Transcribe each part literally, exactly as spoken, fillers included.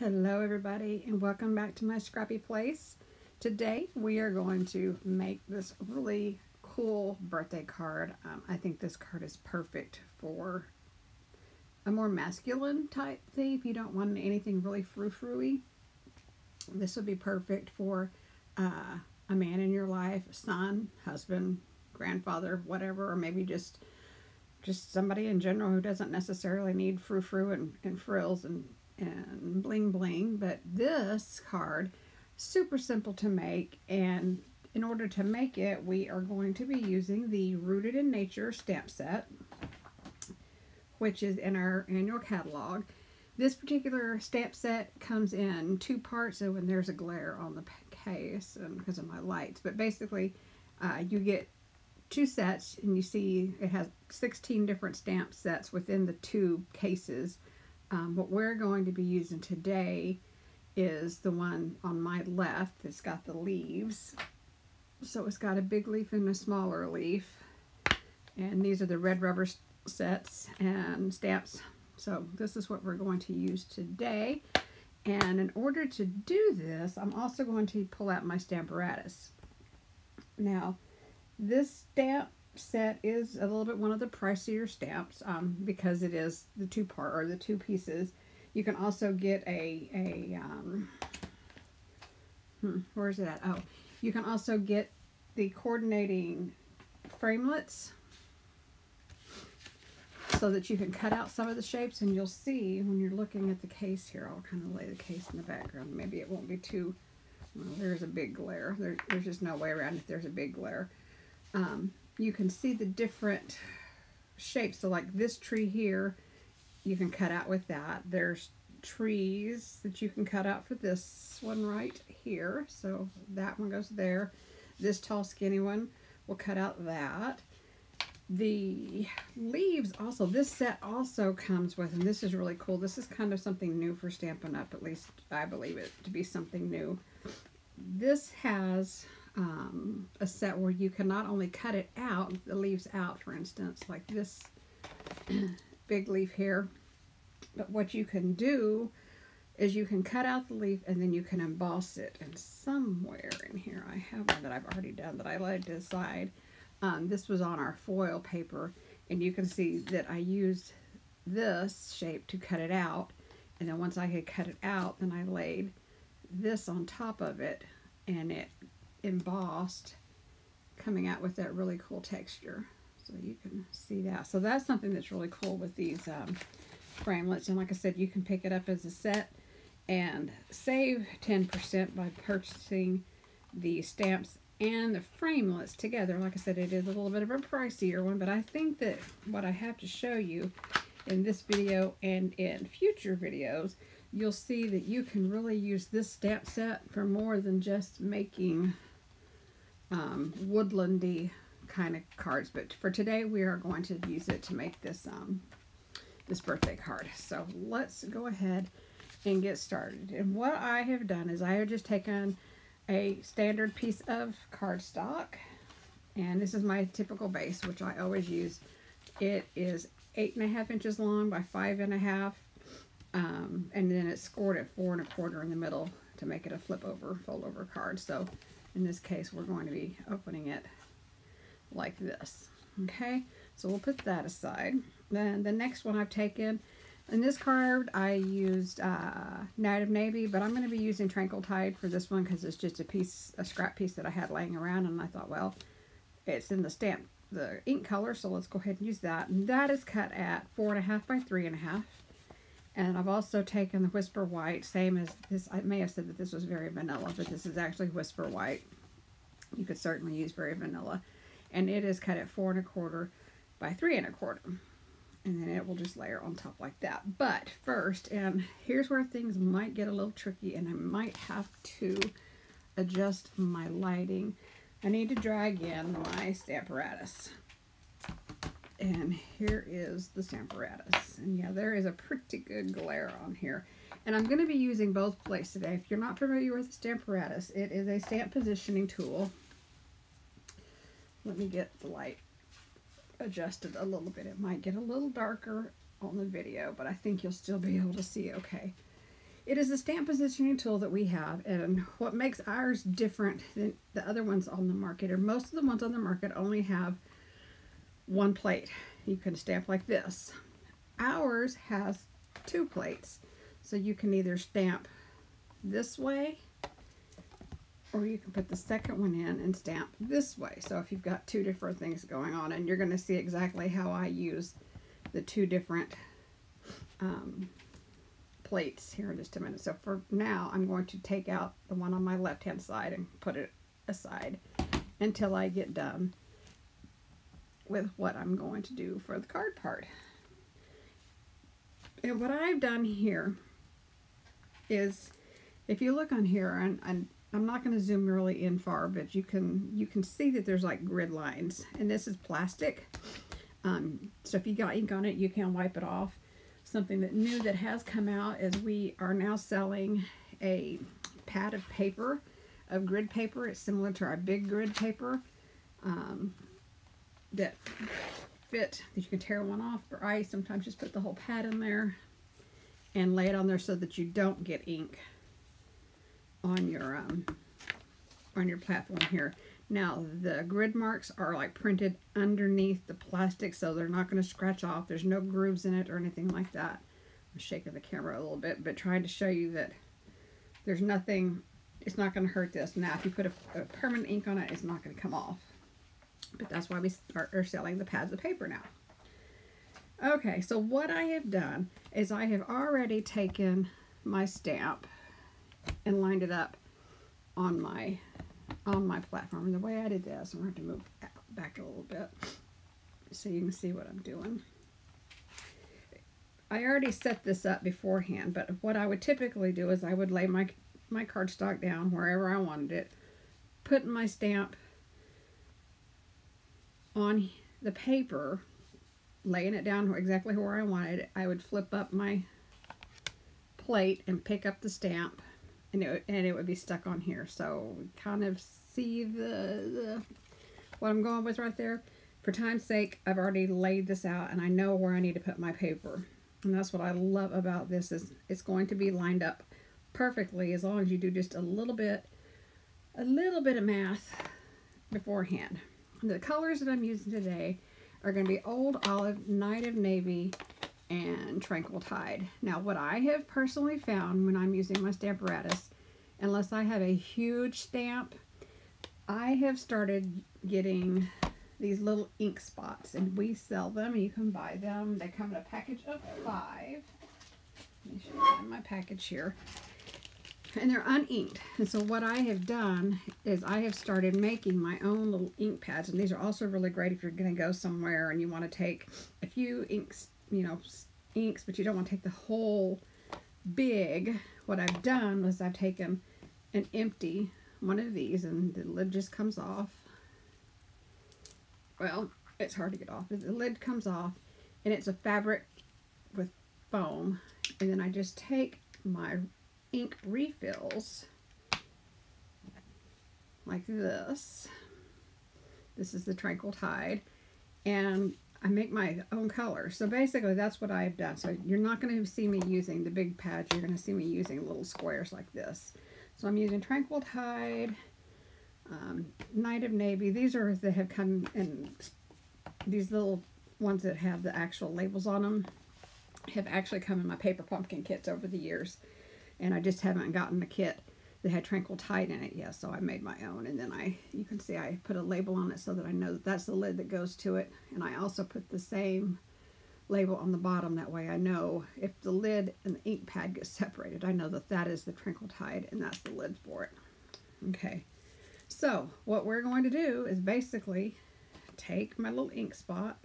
Hello everybody, and welcome back to my scrappy place. Today we are going to make this really cool birthday card. Um, I think this card is perfect for a more masculine type thing. If you don't want anything really frou-frou-y, this would be perfect for uh, a man in your life, son, husband, grandfather, whatever, or maybe just just somebody in general who doesn't necessarily need frou-frou and, and frills and and bling bling. But this card, super simple to make, and in order to make it we are going to be using the Rooted in Nature stamp set, which is in our annual catalog. This particular stamp set comes in two parts, so when there's a glare on the case um, because of my lights, but basically uh, you get two sets, and you see it has sixteen different stamp sets within the two cases. Um, what we're going to be using today is the one on my left that's got the leaves. So it's got a big leaf and a smaller leaf. And these are the red rubber sets and stamps. So this is what we're going to use today. And in order to do this, I'm also going to pull out my Stamparatus. Now, this stamp set is a little bit one of the pricier stamps um, because it is the two part or the two pieces. You can also get a a um, hmm, where is it at? Oh, you can also get the coordinating framelets so that you can cut out some of the shapes, and you'll see when you're looking at the case here. I'll kind of lay the case in the background. Maybe it won't be too. Well, there's a big glare. There, there's just no way around it. There's a big glare. Um, You can see the different shapes. So like this tree here, you can cut out with that. There's trees that you can cut out for this one right here. So that one goes there. This tall skinny one will cut out that. The leaves also, this set also comes with, and this is really cool. This is kind of something new for Stampin' Up. At least I believe it to be something new. This has Um, a set where you can not only cut it out, the leaves out, for instance, like this big leaf here, but what you can do is you can cut out the leaf and then you can emboss it. And somewhere in here, I have one that I've already done that I laid to the side. Um, this was on our foil paper, and you can see that I used this shape to cut it out, and then once I had cut it out, then I laid this on top of it, and it embossed, coming out with that really cool texture. So you can see that. So that's something that's really cool with these um, framelets. And like I said, you can pick it up as a set and save ten percent by purchasing the stamps and the framelets together. Like I said, it is a little bit of a pricier one, but I think that what I have to show you in this video and in future videos, you'll see that you can really use this stamp set for more than just making um, woodlandy kind of cards, but for today we are going to use it to make this um, this birthday card. So let's go ahead and get started. And what I have done is I have just taken a standard piece of cardstock, and this is my typical base, which I always use. It is eight and a half inches long by five and a half, um, and then it's scored at four and a quarter in the middle to make it a flip over, fold over card. So in this case, we're going to be opening it like this. Okay, so we'll put that aside. Then the next one I've taken, in this card I used uh, Night of Navy, but I'm going to be using Tranquil Tide for this one because it's just a piece, a scrap piece that I had laying around, and I thought, well, it's in the stamp, the ink color, so let's go ahead and use that. And that is cut at four and a half by three and a half. And I've also taken the Whisper White, same as this. I may have said that this was very vanilla, but this is actually Whisper White. You could certainly use very vanilla. And it is cut at four and a quarter by three and a quarter. And then it will just layer on top like that. But first, and here's where things might get a little tricky, and I might have to adjust my lighting. I need to drag in my Stamparatus. And here is the Stamparatus. And yeah, there is a pretty good glare on here. And I'm gonna be using both plates today. If you're not familiar with the Stamparatus, it is a stamp positioning tool. Let me get the light adjusted a little bit. It might get a little darker on the video, but I think you'll still be able to see okay. It is a stamp positioning tool that we have, and what makes ours different than the other ones on the market, or most of the ones on the market only have one plate. You can stamp like this. Ours has two plates, so you can either stamp this way, or you can put the second one in and stamp this way. So if you've got two different things going on, and you're going to see exactly how I use the two different um, plates here in just a minute. So for now, I'm going to take out the one on my left-hand side and put it aside until I get done with what I'm going to do for the card part. And what I've done here is, if you look on here, and, and I'm not going to zoom really in far, but you can you can see that there's like grid lines, and this is plastic. Um, so if you got ink on it, you can wipe it off. Something that new that has come out is we are now selling a pad of paper, of grid paper. It's similar to our big grid paper um, that fit, that you can tear one off, or I sometimes just put the whole pad in there and lay it on there so that you don't get ink on your um, on your platform here. Now the grid marks are like printed underneath the plastic, so they're not going to scratch off. There's no grooves in it or anything like that. I'm shaking the camera a little bit, but trying to show you that there's nothing, it's not going to hurt this. Now if you put a, a permanent ink on it, it's not going to come off. But that's why we are selling the pads of paper now. Okay, so what I have done is I have already taken my stamp and lined it up on my on my platform. And the way I did this, I'm going to have to move back a little bit so you can see what I'm doing. I already set this up beforehand, but what I would typically do is I would lay my, my cardstock down wherever I wanted it, put my stamp on the paper, laying it down exactly where I wanted it. I would flip up my plate and pick up the stamp, and it, and it would be stuck on here. So kind of see the, the what I'm going with right there. For time's sake, I've already laid this out, and I know where I need to put my paper. And that's what I love about this, is it's going to be lined up perfectly as long as you do just a little bit, a little bit of math beforehand. The colors that I'm using today are going to be Old Olive, Night of Navy, and Tranquil Tide. Now, what I have personally found when I'm using my Stamparatus, unless I have a huge stamp, I have started getting these little ink spots, and we sell them. You can buy them. They come in a package of five. Let me show you my package here. And they're uninked. And so what I have done is I have started making my own little ink pads, and these are also really great if you're going to go somewhere and you want to take a few inks, you know, inks, but you don't want to take the whole big. What I've done was I've taken an empty one of these, and the lid just comes off. Well, it's hard to get off. The lid comes off, and it's a fabric with foam, and then I just take my ink refills like this. This is the Tranquil Tide, and I make my own color. So basically that's what I've done. So you're not going to see me using the big pads. You're going to see me using little squares like this. So I'm using Tranquil Tide, um, Night of Navy. These are that have come in, these little ones that have the actual labels on them have actually come in my Paper Pumpkin kits over the years. And I just haven't gotten the kit that had Tranquil Tide in it yet, so I made my own. And then I, you can see I put a label on it so that I know that that's the lid that goes to it. And I also put the same label on the bottom. That way I know if the lid and the ink pad get separated, I know that that is the Tranquil Tide and that's the lid for it. Okay, so what we're going to do is basically take my little ink spot,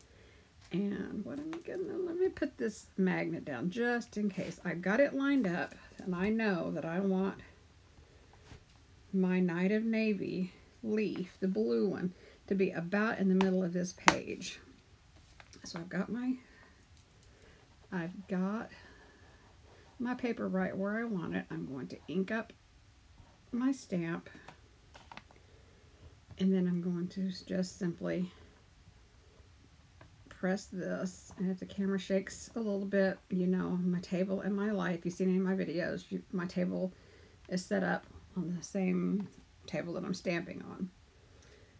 and what I'm gonna, let me put this magnet down just in case. I've got it lined up, and I know that I want my Night of Navy leaf, the blue one, to be about in the middle of this page. So I've got my, I've got my paper right where I want it. I'm going to ink up my stamp, and then I'm going to just simply press this, and if the camera shakes a little bit, you know, my table in my life, if you've seen any of my videos, you, my table is set up on the same table that I'm stamping on.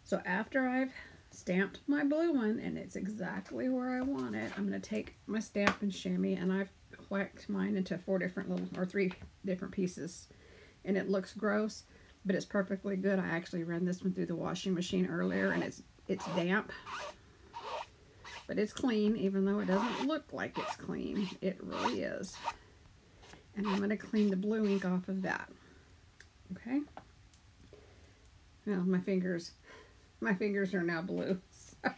So after I've stamped my blue one and it's exactly where I want it, I'm going to take my stamp and chamois, and I've whacked mine into four different little, or three different pieces, and it looks gross, but it's perfectly good. I actually ran this one through the washing machine earlier, and it's it's damp, but it's clean, even though it doesn't look like it's clean. It really is. And I'm going to clean the blue ink off of that. Okay. Now my fingers, my fingers are now blue. So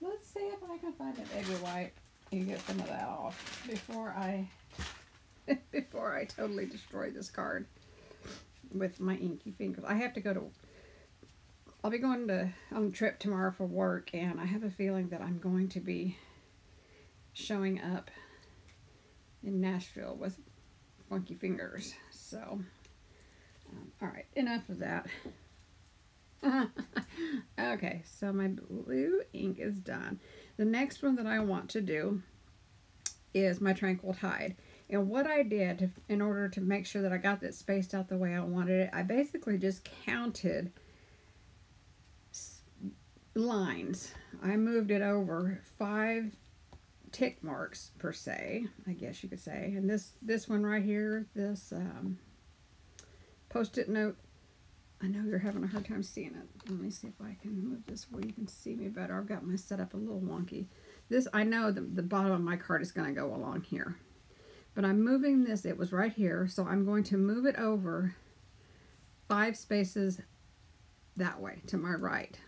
let's see if I can find an eggy wipe and get some of that off before I before I totally destroy this card with my inky fingers. I have to go to, I'll be going to on a trip tomorrow for work, and I have a feeling that I'm going to be showing up in Nashville with funky fingers. So, um, all right, enough of that. Okay, so my blue ink is done. The next one that I want to do is my Tranquil Tide. And what I did in order to make sure that I got that spaced out the way I wanted it, I basically just counted lines. I moved it over five tick marks per se, I guess you could say. And this, this one right here, this um, post-it note, I know you're having a hard time seeing it. Let me see if I can move this where you can see me better. I've got my setup a little wonky. This, I know the, the bottom of my card is going to go along here. But I'm moving this, it was right here, so I'm going to move it over five spaces that way, to my right.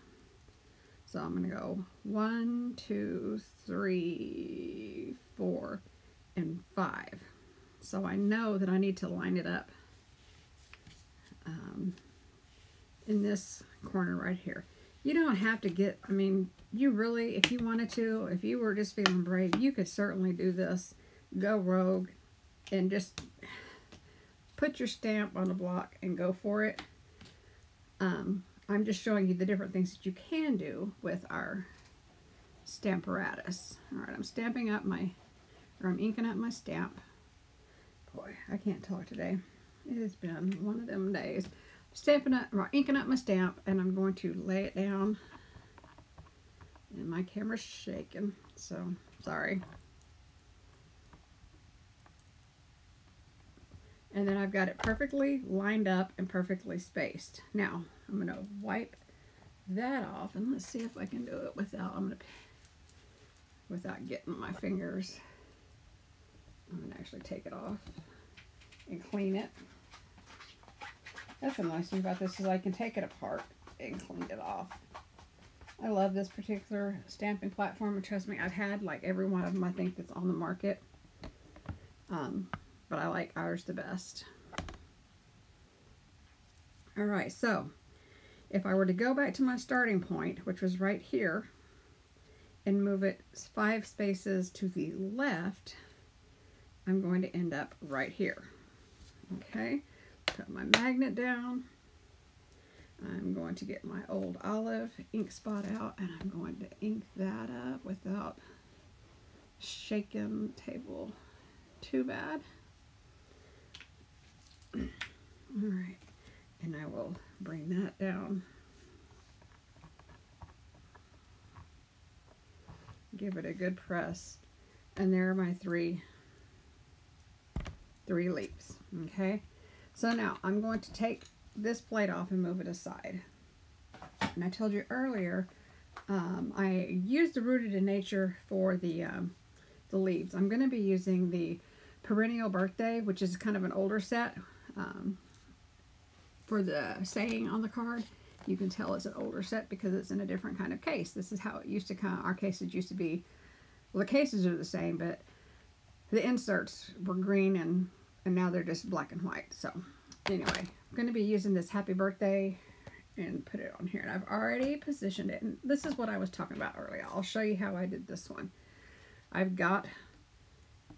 So I'm going to go one, two, three, four, and five. So I know that I need to line it up um, in this corner right here. You don't have to get, I mean, you really, if you wanted to, if you were just feeling brave, you could certainly do this. Go rogue and just put your stamp on a block and go for it. Um, I'm just showing you the different things that you can do with our Stamparatus. All right, I'm stamping up my, or I'm inking up my stamp. Boy, I can't talk today. It has been one of them days. Stamping up, or inking up my stamp, and I'm going to lay it down. And my camera's shaking, so sorry. And then I've got it perfectly lined up and perfectly spaced. Now, I'm going to wipe that off, and let's see if I can do it without, I'm going to, without getting my fingers. I'm going to actually take it off and clean it. That's the nice thing about this, is I can take it apart and clean it off. I love this particular stamping platform, and trust me, I've had like every one of them, I think, that's on the market. Um... But I like ours the best. All right, so if I were to go back to my starting point, which was right here, and move it five spaces to the left, I'm going to end up right here. Okay, put my magnet down. I'm going to get my old olive ink spot out, and I'm going to ink that up without shaking the table too bad. All right, and I will bring that down. Give it a good press, and there are my three, three leaps. Okay, so now I'm going to take this plate off and move it aside. And I told you earlier, um, I used the Rooted in Nature for the um, the leaves. I'm going to be using the Perennial Birthday, which is kind of an older set. Um, for the saying on the card, you can tell it's an older set because it's in a different kind of case. This is how it used to kind of, our cases used to be, well, the cases are the same, but the inserts were green, and, and now they're just black and white. So anyway, I'm going to be using this Happy Birthday and put it on here. And I've already positioned it. And this is what I was talking about earlier. I'll show you how I did this one. I've got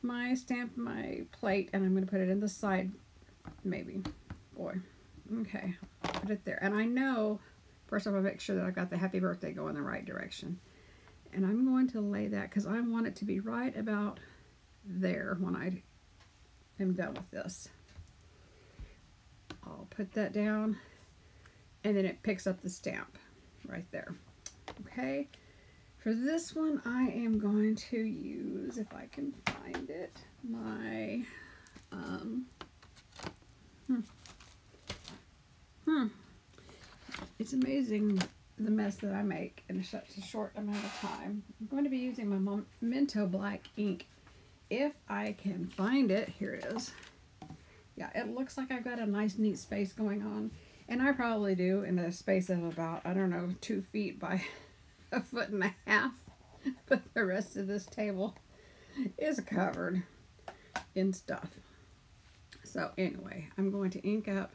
my stamp, my plate, and I'm going to put it in the side. Maybe. Boy. Okay. Put it there. And I know, first of all, make sure that I've got the Happy Birthday going the right direction. and I'm going to lay that because I want it to be right about there when I am done with this. I'll put that down and then it picks up the stamp right there. Okay, for this one I am going to use, if I can find it, my um hmm hmm it's amazing the mess that I make in such a short amount of time. I'm going to be using my Memento black ink if I can find it. Here it is. Yeah, it looks like I've got a nice neat space going on, and I probably do, in a space of about, I don't know, two feet by a foot and a half. But the rest of this table is covered in stuff. So anyway, I'm going to ink up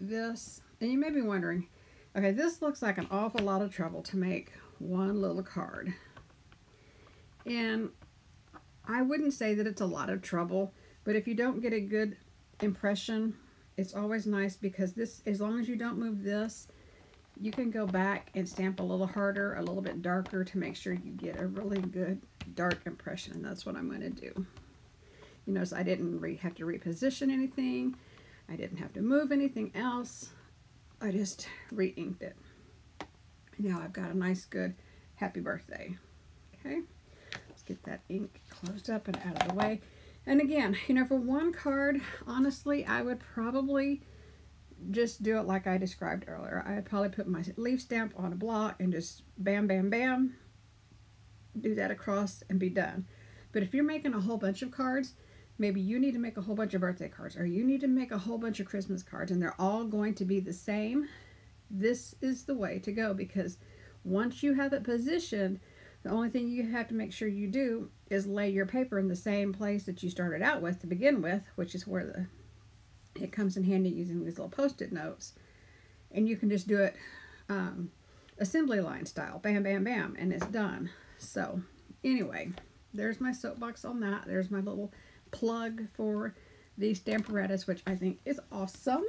this, and you may be wondering, okay, this looks like an awful lot of trouble to make one little card. And I wouldn't say that it's a lot of trouble, but if you don't get a good impression, it's always nice, because this, as long as you don't move this, you can go back and stamp a little harder, a little bit darker, to make sure you get a really good dark impression. And that's what I'm going to do. You notice I didn't re have to reposition anything. I didn't have to move anything else. I just re-inked it. Now I've got a nice good happy birthday. Okay, let's get that ink closed up and out of the way. And again, you know, for one card, honestly, I would probably just do it like I described earlier. I'd probably put my leaf stamp on a block and just bam, bam, bam, do that across and be done. But if you're making a whole bunch of cards, maybe you need to make a whole bunch of birthday cards, or you need to make a whole bunch of Christmas cards, and they're all going to be the same, this is the way to go, because once you have it positioned, the only thing you have to make sure you do is lay your paper in the same place that you started out with to begin with, which is where the it comes in handy using these little post-it notes. And you can just do it um, assembly line style, bam, bam, bam, and it's done. So anyway, there's my soapbox on that. There's my little plug for the Stamparatus, which I think is awesome,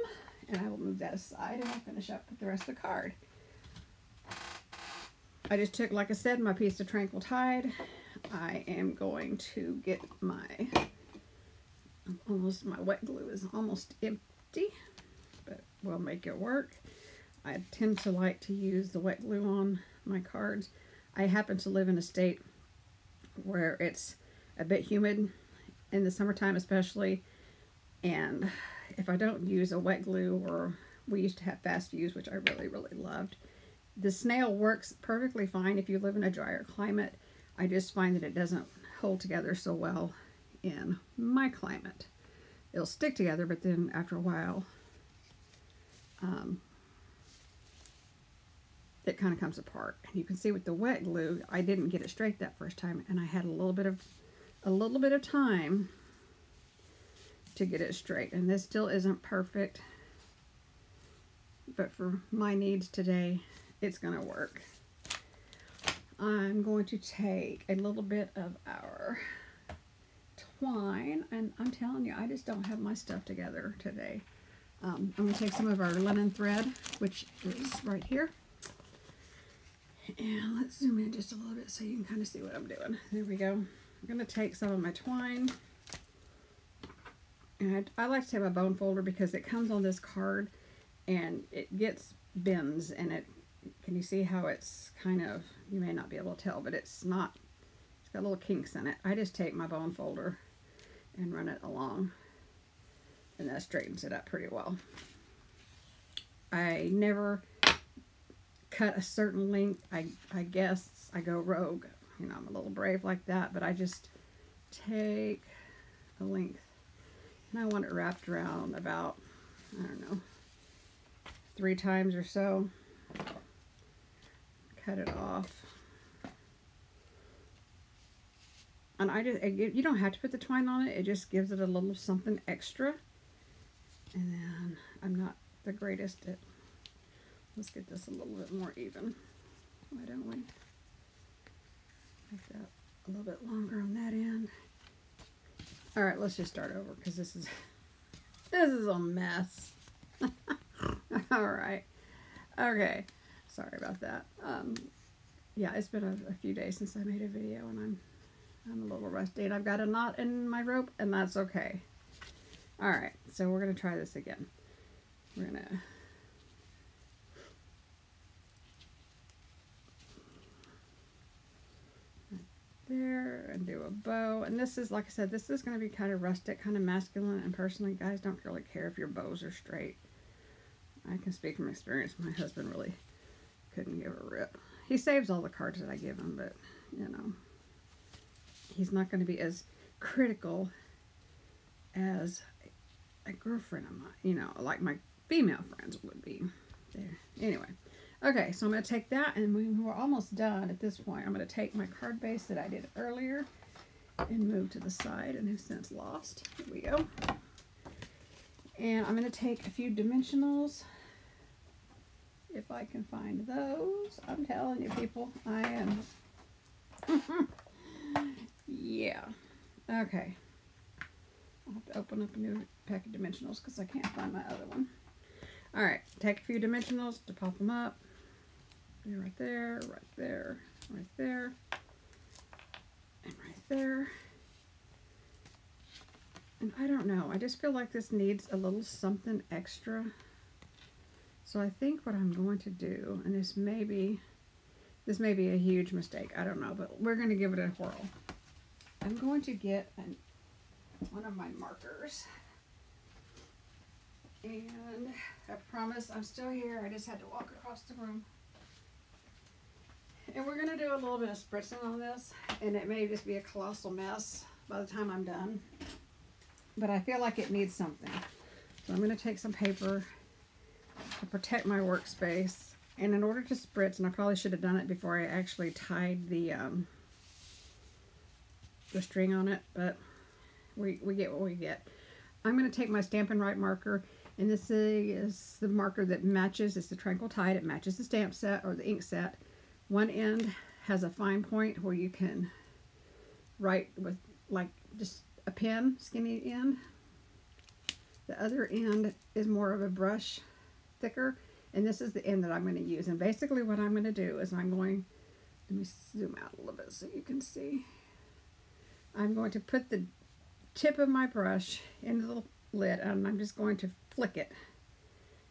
and I will move that aside and I'll finish up with the rest of the card. I just took, like I said, my piece of Tranquil Tide. I am going to get my almost my wet glue is almost empty, but we'll make it work. I tend to like to use the wet glue on my cards. I happen to live in a state where it's a bit humid in the summertime especially, and if I don't use a wet glue, or we used to have fast use, which I really really loved, the snail works perfectly fine if you live in a drier climate. I just find that it doesn't hold together so well in my climate. It'll stick together, but then after a while um, it kind of comes apart. And you can see with the wet glue, I didn't get it straight that first time, and I had a little bit of a little bit of time to get it straight, and this still isn't perfect, but for my needs today it's gonna work. I'm going to take a little bit of our twine, and I'm telling you, I just don't have my stuff together today. um, I'm gonna take some of our linen thread, which is right here, and let's zoom in just a little bit so you can kind of see what I'm doing. There we go. I'm going to take some of my twine, and I, I like to take my bone folder because it comes on this card and it gets bends, and it, can you see how it's kind of, you may not be able to tell, but it's not, it's got little kinks in it. I just take my bone folder and run it along, and that straightens it up pretty well. I never cut a certain length. I, I guess I go rogue. You know, I'm a little brave like that, but I just take a length and I want it wrapped around about, I don't know, three times or so. Cut it off. And I just, you don't have to put the twine on it, it just gives it a little something extra. And then I'm not the greatest at, let's get this a little bit more even. Why don't we? Make that a little bit longer on that end. All right, let's just start over because this is this is a mess. All right. Okay. Sorry about that. Um, yeah, it's been a, a few days since I made a video, and I'm I'm a little rusty, and I've got a knot in my rope, and that's okay. All right, so we're gonna try this again. We're gonna there and do a bow, and this is, like I said, this is going to be kind of rustic, kind of masculine, and personally, guys, don't really care if your bows are straight. I can speak from experience. My husband really couldn't give a rip. He saves all the cards that I give him, but you know, he's not going to be as critical as a girlfriend of mine, you know, like my female friends would be. There, anyway. Okay, so I'm going to take that, and we, we're almost done at this point. I'm going to take my card base that I did earlier and move to the side, and have since lost. Here we go. And I'm going to take a few dimensionals, if I can find those. I'm telling you, people, I am. Yeah. Okay. I'll have to open up a new pack of dimensionals because I can't find my other one. All right, take a few dimensionals to pop them up. Right there, right there, right there, and right there. And I don't know, I just feel like this needs a little something extra. So I think what I'm going to do, and this may be, this may be a huge mistake, I don't know, but we're going to give it a whirl. I'm going to get an, one of my markers. And I promise I'm still here. I just had to walk across the room. And we're going to do a little bit of spritzing on this. And it may just be a colossal mess by the time I'm done. But I feel like it needs something. So I'm going to take some paper to protect my workspace. And in order to spritz, and I probably should have done it before I actually tied the, um, the string on it. But we, we get what we get. I'm going to take my Stampin' Right marker. And this is the marker that matches, it's the Tranquil Tide, it matches the stamp set or the ink set. One end has a fine point where you can write with like just a pen, skinny end. The other end is more of a brush, thicker, and this is the end that I'm going to use. And basically what I'm going to do is I'm going, let me zoom out a little bit so you can see. I'm going to put the tip of my brush into the lid, and I'm just going to flick it,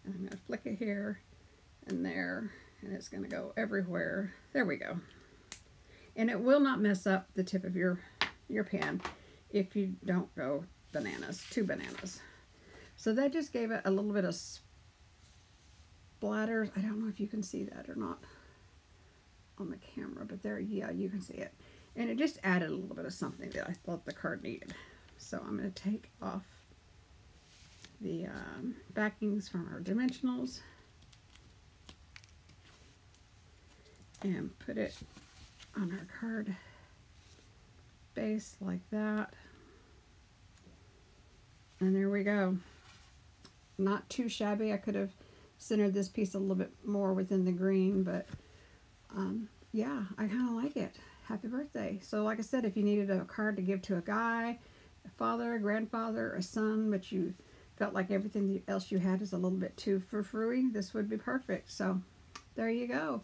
and I'm going to flick it here and there, and it's going to go everywhere. There we go. And it will not mess up the tip of your your pen if you don't go bananas, two bananas. So that just gave it a little bit of splatters. I don't know if you can see that or not on the camera, but there, yeah, you can see it. And it just added a little bit of something that I thought the card needed. So I'm going to take off the um, backings from our dimensionals and put it on our card base like that, and there we go. Not too shabby. I could have centered this piece a little bit more within the green, but um, yeah, I kind of like it. Happy birthday. So like I said, if you needed a card to give to a guy, a father, a grandfather, a son, but you felt like everything else you had is a little bit too frou-frou-y, this would be perfect. So there you go.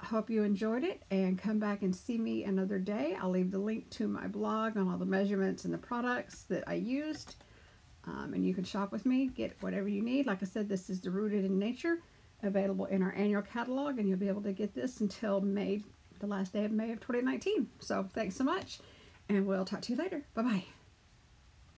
I hope you enjoyed it, and come back and see me another day. I'll leave the link to my blog on all the measurements and the products that I used, um, and you can shop with me, get whatever you need. Like I said, this is the Rooted in Nature, available in our annual catalog, and you'll be able to get this until May, the last day of May of twenty nineteen. So thanks so much, and we'll talk to you later. Bye-bye.